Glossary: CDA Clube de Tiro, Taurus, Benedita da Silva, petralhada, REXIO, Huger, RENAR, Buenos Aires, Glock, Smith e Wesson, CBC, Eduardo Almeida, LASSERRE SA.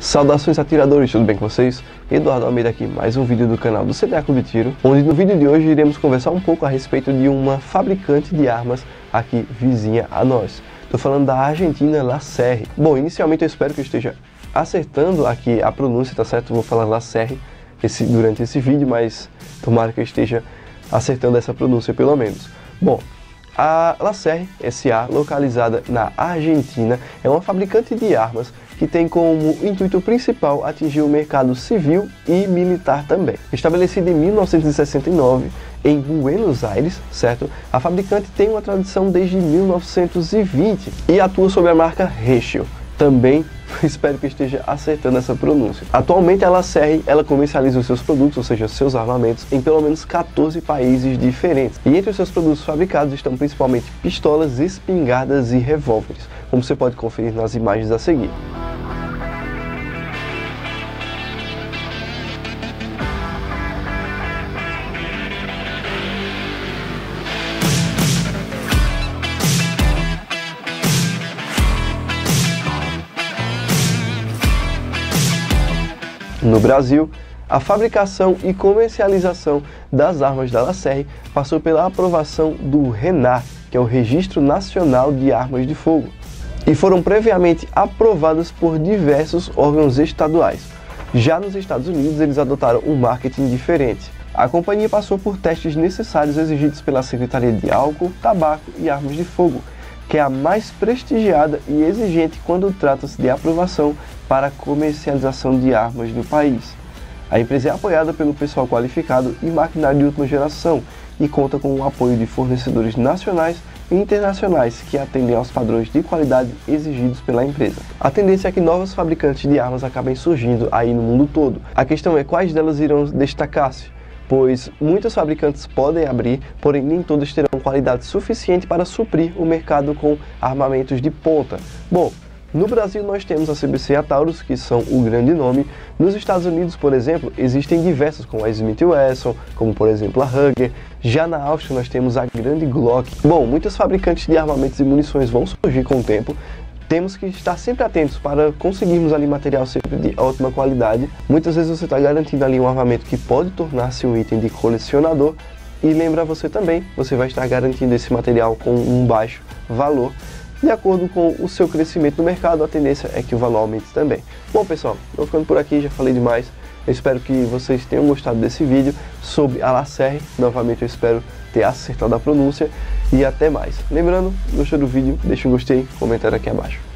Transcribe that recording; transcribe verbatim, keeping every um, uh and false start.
Saudações atiradores, tudo bem com vocês? Eduardo Almeida aqui, mais um vídeo do canal do C D A Clube de Tiro, onde no vídeo de hoje iremos conversar um pouco a respeito de uma fabricante de armas aqui vizinha a nós. Estou falando da Argentina LASSERRE. Bom, inicialmente eu espero que eu esteja acertando aqui a pronúncia, tá certo? Vou falar LASSERRE esse, durante esse vídeo, mas tomara que eu esteja acertando essa pronúncia pelo menos. Bom, a LASSERRE S A, localizada na Argentina, é uma fabricante de armas que tem como intuito principal atingir o mercado civil e militar também. Estabelecida em mil novecentos e sessenta e nove em Buenos Aires, certo? A fabricante tem uma tradição desde mil novecentos e vinte e atua sob a marca REXIO. Também espero que esteja acertando essa pronúncia. Atualmente a LASSERRE, ela comercializa os seus produtos, ou seja, seus armamentos, em pelo menos quatorze países diferentes. E entre os seus produtos fabricados estão principalmente pistolas, espingardas e revólveres, como você pode conferir nas imagens a seguir. No Brasil, a fabricação e comercialização das armas da LASSERRE passou pela aprovação do RENAR, que é o Registro Nacional de Armas de Fogo, e foram previamente aprovadas por diversos órgãos estaduais. Já nos Estados Unidos, eles adotaram um marketing diferente. A companhia passou por testes necessários exigidos pela Secretaria de Álcool, Tabaco e Armas de Fogo, que é a mais prestigiada e exigente quando trata-se de aprovação para a comercialização de armas no país. A empresa é apoiada pelo pessoal qualificado e maquinário de última geração e conta com o apoio de fornecedores nacionais e internacionais que atendem aos padrões de qualidade exigidos pela empresa. A tendência é que novos fabricantes de armas acabem surgindo aí no mundo todo. A questão é quais delas irão destacar-se, pois muitos fabricantes podem abrir, porém nem todos terão qualidade suficiente para suprir o mercado com armamentos de ponta. Bom, no Brasil nós temos a C B C e a Taurus, que são o grande nome. Nos Estados Unidos, por exemplo, existem diversas, como a Smith e Wesson, como por exemplo a Huger. Já na Áustria nós temos a grande Glock. Bom, muitos fabricantes de armamentos e munições vão surgir com o tempo. Temos que estar sempre atentos para conseguirmos ali material sempre de ótima qualidade. Muitas vezes você está garantindo ali um armamento que pode tornar-se um item de colecionador. E lembra você também, você vai estar garantindo esse material com um baixo valor. De acordo com o seu crescimento no mercado, a tendência é que o valor aumente também. Bom pessoal, vou ficando por aqui, já falei demais. Eu espero que vocês tenham gostado desse vídeo sobre a LASSERRE. Novamente eu espero ter acertado a pronúncia e até mais. Lembrando, gostou do vídeo? Deixa um gostei, comentário aqui abaixo.